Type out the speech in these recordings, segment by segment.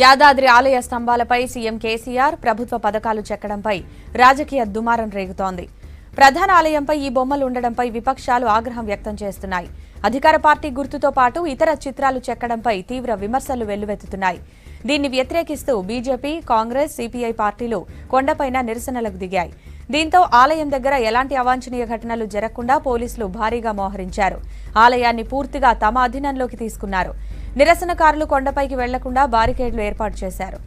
యాదాద్రి ఆలయ స్తంభాలపై సీఎం కేసీఆర్ ప్రభుత్వ పథకాలు చెక్కడంపై రాజకీయ దుమారం రేగుతోంది. ప్రధాన ఆలయంపై ఈ బొమ్మలు ఉండడంపై విపక్షాలు ఆగ్రహం వ్యక్తం చేస్తున్నాయి. అధికార పార్టీ గుర్తుతో పాటు ఇతర చిత్రాలు చెక్కడంపై తీవ్ర విమర్శలు వెల్లువెత్తుతున్నాయి. దీన్ని వ్యతిరేకిస్తూ బీజేపీ, కాంగ్రెస్, సిపిఐ పార్టీలు కొండపైన నిరసనలకు దిగాయి. దీంతో ఆలయం దగ్గర ఎలాంటి అవాంఛనీయ ఘటనలు జరగకుండా పోలీసులు భారీగా మోహరించారు. ఆలయాన్ని పూర్తిగా తమ అధీనంలోకి తీసుకున్నారు. నిరసనకారులు కొండపైకి వెళ్లకుండా బారికేడ్లు ఏర్పాటు చేశారు.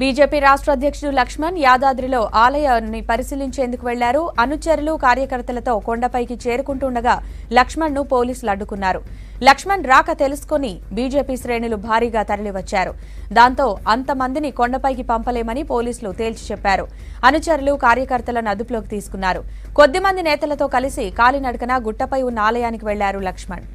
బీజేపీ రాష్ట్ర అధ్యక్షుడు లక్ష్మణ్ యాదాద్రిలో ఆలయాన్ని పరిశీలించేందుకు వెళ్లారు. అనుచరులు కార్యకర్తలతో కొండపైకి చేరుకుంటుండగా లక్ష్మణ్ను పోలీసులు అడ్డుకున్నారు. లక్ష్మణ్ రాక తెలుసుకుని బీజేపీ శ్రేణులు భారీగా తరలివచ్చారు. దాంతో అంతమందిని కొండపైకి పంపలేమని పోలీసులు తేల్చి చెప్పారు. అనుచరులు కార్యకర్తలను అదుపులోకి తీసుకున్నారు. కొద్దిమంది నేతలతో కలిసి కాలినడకన గుట్టపై ఉన్న ఆలయానికి వెళ్లారు లక్ష్మణ్.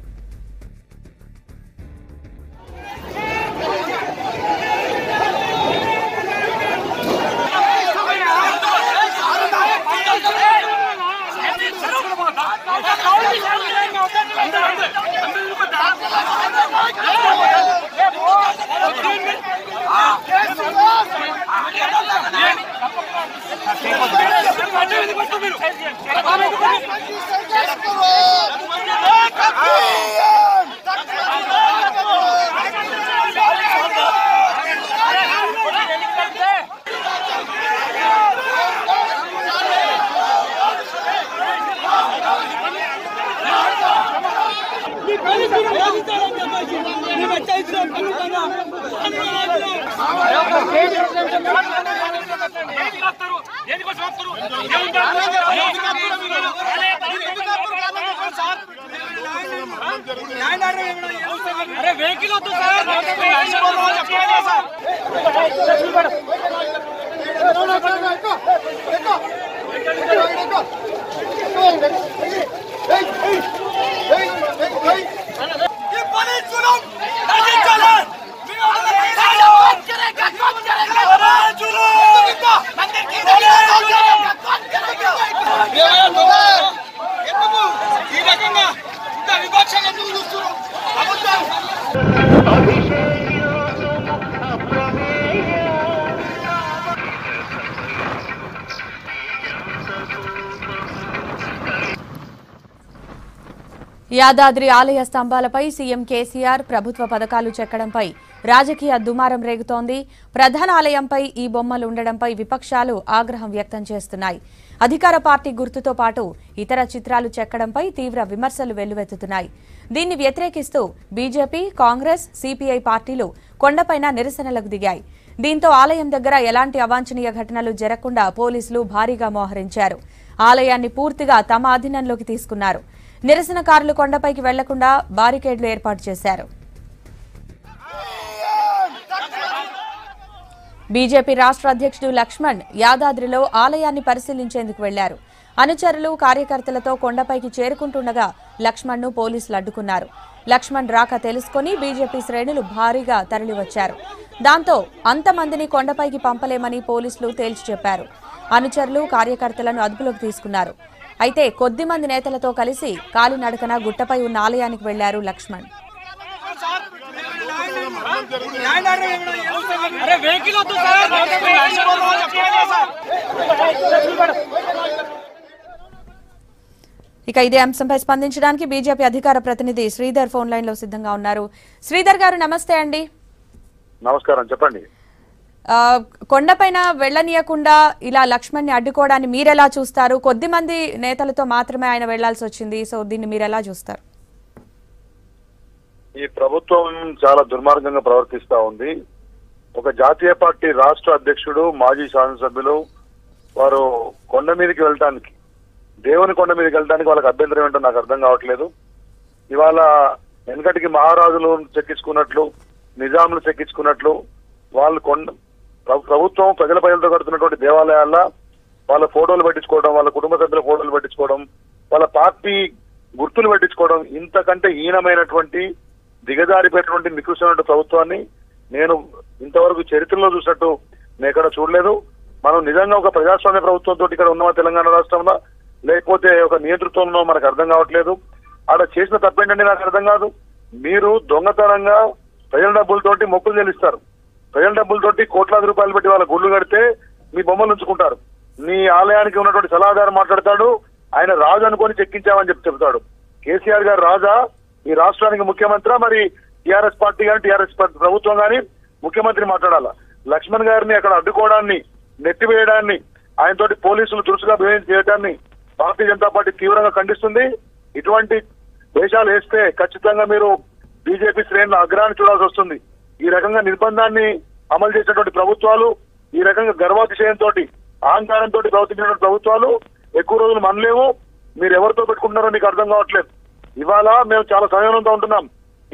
యాదాద్రి ఆలయ స్తంభాలపై సీఎం కేసీఆర్ ప్రభుత్వ పథకాలు చెక్కడంపై రాజకీయ దుమారం రేగుతోంది. ప్రధాన ఆలయంపై ఈ బొమ్మలు ఉండడంపై విపక్షాలు ఆగ్రహం వ్యక్తం చేస్తున్నాయి. అధికార పార్టీ గుర్తుతో పాటు ఇతర చిత్రాలు చెక్కడంపై తీవ్ర విమర్శలు వెల్లువెత్తుతున్నాయి. దీన్ని వ్యతిరేకిస్తూ బీజేపీ, కాంగ్రెస్, సిపిఐ పార్టీలు కొండపైన నిరసనలకు దిగాయి. దీంతో ఆలయం దగ్గర ఎలాంటి అవాంఛనీయ ఘటనలు జరగకుండా పోలీసులు భారీగా మోహరించారు. ఆలయాన్ని పూర్తిగా తమ అధీనంలోకి తీసుకున్నారు. నిరసనకారులు కొండపైకి వెళ్లకుండా బారికేడ్లు ఏర్పాటు చేశారు. బీజేపీ రాష్ట్ర అధ్యక్షుడు లక్ష్మణ్ యాదాద్రిలో ఆలయాన్ని పరిశీలించేందుకు వెళ్లారు. అనుచరులు కార్యకర్తలతో కొండపైకి చేరుకుంటుండగా లక్ష్మణ్ను పోలీసులు అడ్డుకున్నారు. లక్ష్మణ్ రాక తెలుసుకుని బీజేపీ శ్రేణులు భారీగా తరలివచ్చారు. దాంతో అంతమందిని కొండపైకి పంపలేమని పోలీసులు తేల్చి చెప్పారు. అనుచరులు కార్యకర్తలను అదుపులోకి తీసుకున్నారు. అయితే కొద్దిమంది నేతలతో కలిసి కాలినడకన గుట్టపై ఉన్న ఆలయానికి వెళ్లారు లక్ష్మణ్. ఇక ఇదే అంశంపై స్పందించడానికి బీజేపీ అధికార ప్రతినిధి శ్రీధర్ ఫోన్ లైన్ లో సిద్ధంగా ఉన్నారు. శ్రీధర్ గారు, నమస్తే అండి. నమస్కారం, చెప్పండి. కొండపైన వెళ్లనీయకుండా ఇలా లక్ష్మణ్ని అడ్డుకోవడాన్ని మీరెలా చూస్తారు? కొద్ది మంది నేతలతో మాత్రమే ఆయన వెళ్లాల్సి వచ్చింది, సో దీన్ని మీరెలా చూస్తారు? ఈ ప్రభుత్వం చాలా దుర్మార్గంగా ప్రవర్తిస్తా ఉంది. ఒక జాతీయ పార్టీ రాష్ట్ర అధ్యక్షుడు, మాజీ శాసనసభ్యులు వారు కొండ మీదకి వెళ్ళటానికి, దేవుని కొండ మీదకి వెళ్ళడానికి వాళ్ళకి అభ్యంతరం ఏంటో నాకు అర్థం కావట్లేదు. ఇవాళ వెనకటికి మహారాజులు చెక్కించుకున్నట్లు, నిజాములు చెక్కించుకున్నట్లు వాళ్ళు కొండ ప్రభుత్వం ప్రజల ప్రజలతో కడుతున్నటువంటి దేవాలయాల్లో వాళ్ళ ఫోటోలు పెట్టించుకోవడం, వాళ్ళ కుటుంబ సభ్యుల ఫోటోలు పెట్టించుకోవడం, వాళ్ళ పార్టీ గుర్తులు పెట్టించుకోవడం, ఇంతకంటే హీనమైనటువంటి దిగజారిపోయినటువంటి నికృష్టమైన ప్రభుత్వాన్ని నేను ఇంతవరకు చరిత్రలో చూసినట్టు నేను ఎక్కడ చూడలేదు. మనం నిజంగా ఒక ప్రజాస్వామ్య ప్రభుత్వంతో ఇక్కడ ఉన్నామా తెలంగాణ రాష్ట్రంలో? లేకపోతే ఒక నియంతృత్వంలో మనకు అర్థం కావట్లేదు. అక్కడ చేసిన తప్పేంటంటే నాకు అర్థం కాదు. మీరు దొంగతనంగా ప్రజల డబ్బులతోటి మొక్కులు చెల్లిస్తారు, ప్రజల డబ్బులతోటి కోట్లాది రూపాయలు పెట్టి వాళ్ళ గుళ్ళు కడితే మీ బొమ్మలు ఉంచుకుంటారు. నీ ఆలయానికి ఉన్నటువంటి సలహాదారు మాట్లాడతాడు, ఆయన రాజు అనుకొని చెక్కించామని చెప్తాడు. కేసీఆర్ గారు రాజా, ఈ రాష్ట్రానికి ముఖ్యమంత్రి, మరి టీఆర్ఎస్ పార్టీ కానీ టీఆర్ఎస్ ప్రభుత్వం కానీ ముఖ్యమంత్రి మాట్లాడాలా? లక్ష్మణ్ గారిని అక్కడ అడ్డుకోవడాన్ని, నెట్టివేయడాన్ని, ఆయనతోటి పోలీసులు దురుసుగా బిహేవ్ చేయడాన్ని భారతీయ జనతా పార్టీ తీవ్రంగా ఖండిస్తుంది. ఇటువంటి వేషాలు వేస్తే ఖచ్చితంగా మీరు బీజేపీ శ్రేణుల అగ్రహాన్ని చూడాల్సి వస్తుంది. ఈ రకంగా నిర్బంధాన్ని అమలు చేసినటువంటి ప్రభుత్వాలు, ఈ రకంగా గర్వాతిశయంతో అహంకారంతో ప్రవర్తించినటువంటి ప్రభుత్వాలు ఎక్కువ రోజులు మనలేవు. మీరు ఎవరితో పెట్టుకుంటున్నారో మీకు అర్థం కావట్లేదు. ఇవాళ మేము చాలా సంయమనంతో ఉంటున్నాం.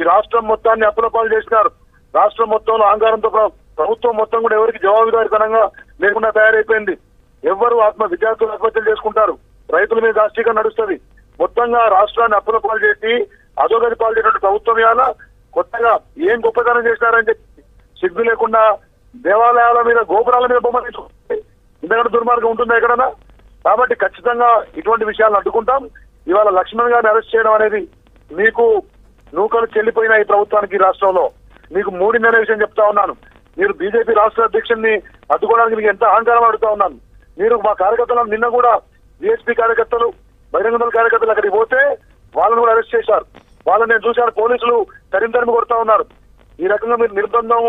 ఈ రాష్ట్రం మొత్తాన్ని అప్పులపాలు చేసినారు. రాష్ట్రం మొత్తంలో అహంకారంతో ప్రభుత్వం మొత్తం కూడా ఎవరికి జవాబుదారితనంగా లేకుండా తయారైపోయింది. ఎవరు విద్యార్థులు ఆత్మహత్యలు చేసుకుంటారు, రైతుల మీద దాష్టీకరణ నడుస్తుంది. మొత్తంగా రాష్ట్రాన్ని అప్పులపాలు చేసి అధోగతి పాలు చేసినటువంటి ప్రభుత్వం ఇవాళ కొత్తగా ఏం గొప్పతనం చేసినారని చెప్పి సిగ్గు లేకుండా దేవాలయాల మీద, గోపురాల మీద బొమ్మ తీసుకుంటే ఇంతకంటే దుర్మార్గం ఉంటుందా ఎక్కడన్నా? కాబట్టి ఖచ్చితంగా ఇటువంటి విషయాలను అడ్డుకుంటాం. ఇవాళ లక్ష్మణ్ గారిని అరెస్ట్ చేయడం అనేది మీకు నూకలు చెల్లిపోయిన ఈ ప్రభుత్వానికి, రాష్ట్రంలో మీకు మూడిందనే విషయం చెప్తా ఉన్నాను. మీరు బీజేపీ రాష్ట్ర అధ్యక్షుడిని అడ్డుకోవడానికి మీకు ఎంత అహంకారం అడుగుతా ఉన్నాను. మీరు మా కార్యకర్తలను నిన్న కూడా బీఎస్పీ కార్యకర్తలు, బహిరంగ దళ కార్యకర్తలు అక్కడికి పోతే వాళ్ళని కూడా అరెస్ట్ చేశారు. వాళ్ళని నేను చూశాను, పోలీసులు తరిమి కొడతా ఉన్నారు. ఈ రకంగా మీరు నిర్బంధం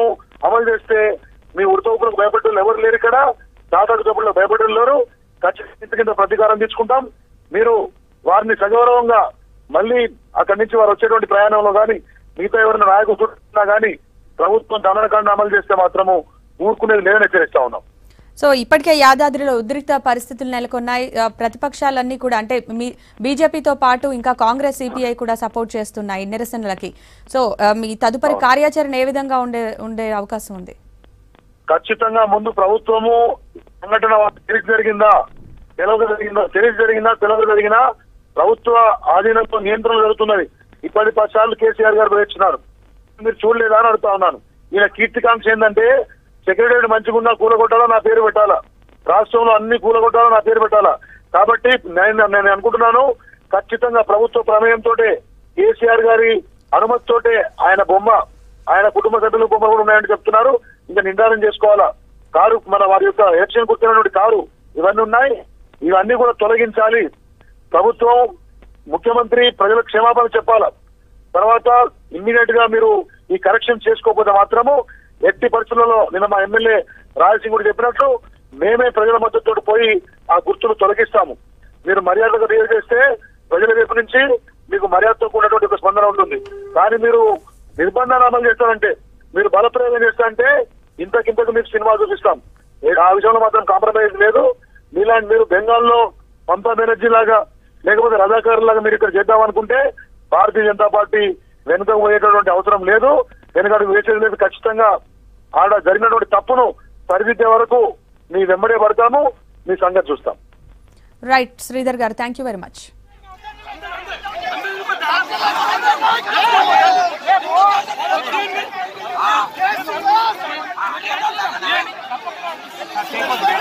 అమలు చేస్తే మీ ఉడతవుకులకు భయపడ్డలు ఎవరు లేరు, ఇక్కడ దాదాపు తప్పులకు భయపడ్డలు లేరు. ఖచ్చితంగా కింద ప్రతీకారం తీసుకుంటాం. మీరు వారిని సగౌరవంగా మళ్ళీ అక్కడి నుంచి వారు వచ్చేటువంటి ప్రయాణంలో కానీ మిగతా ఎవరైనా నాయకులు చూస్తున్నా కానీ ప్రభుత్వం దండనకాండ అమలు చేస్తే మాత్రము ఊరుకునేది లేదని హెచ్చరిస్తా ఉన్నాం. సో ఇప్పటికే యాదాద్రిలో ఉద్రిక్త పరిస్థితులు నెలకొన్నాయి. ప్రతిపక్షాలన్నీ కూడా, అంటే బీజేపీతో పాటు ఇంకా కాంగ్రెస్, సిపిఐ కూడా సపోర్ట్ చేస్తున్నాయి నిరసనలకి. సో మీ తదుపరి కార్యాచరణ ఏ విధంగా ఉండే అవకాశం ఉంది? ఖచ్చితంగా ముందు ప్రభుత్వము సంఘటన తెలిసి జరిగిందా, తెలియదు జరిగిందా ప్రభుత్వ ఆధీనంతో నియంత్రణ జరుగుతున్నది. ఇప్పటి 10 సార్లు కేసీఆర్ గారు ప్రవేశించినారు, మీరు చూడలేదా అని అడుగుతా ఉన్నాను. ఈయన కీర్తికాంక్ష ఏంటంటే సెక్రటరీ మంచిగున్నా కూలగొట్టాలా, నా పేరు పెట్టాలా, రాష్ట్రంలో అన్ని కూలగొట్టాలా, నా పేరు పెట్టాలా. కాబట్టి నేను అనుకుంటున్నాను ఖచ్చితంగా ప్రభుత్వ ప్రమేయంతో, కేసీఆర్ గారి అనుమతితోటే ఆయన బొమ్మ, ఆయన కుటుంబ సభ్యుల బొమ్మ కూడా ఉన్నాయని చెప్తున్నారు. ఇంకా నిర్ధారణ చేసుకోవాలా, కారు మన వారి యొక్క ఎలక్షన్ గుర్తున్నటువంటి కారు ఇవన్నీ ఉన్నాయి, ఇవన్నీ కూడా తొలగించాలి. ప్రభుత్వం, ముఖ్యమంత్రి ప్రజల క్షమాపణ చెప్పాలా. తర్వాత ఇమ్మీడియట్ గా మీరు ఈ కరెక్షన్ చేసుకోకపోతే మాత్రము ఎట్టి పరిస్థితులలో నిన్న మా ఎమ్మెల్యే రాయసింగ్ కూడా చెప్పినట్లు మేమే ప్రజల మద్దతుతో పోయి ఆ గుర్తులు తొలగిస్తాము. మీరు మర్యాదగా బిహేవ్ చేస్తే ప్రజల వైపు నుంచి మీకు మర్యాదతో కూడినటువంటి ఒక స్పందన ఉంటుంది. కానీ మీరు నిర్బంధాలు అమలు చేస్తారంటే, మీరు బలప్రయోగం చేస్తారంటే ఇంతకింతకు మీకు సినిమా చూపిస్తాం. ఆ విషయంలో మాత్రం కాంప్రమైజ్ లేదు. మీలాంటి మీరు బెంగాల్లో మమతా బెనర్జీ లాగా లేకపోతే రజాకారు లాగా మీరు ఇక్కడ చేద్దామనుకుంటే భారతీయ జనతా పార్టీ వెనుకకు పోయేటటువంటి అవసరం లేదు, వెనుకకు వేసేది లేదు. ఖచ్చితంగా ఆడ జరిగినటువంటి తప్పును సరిదిద్దే వరకు మీ వెంబడే పడతాము, మీ సంగతి చూస్తాం. Right Sridhar garu, thank you very much.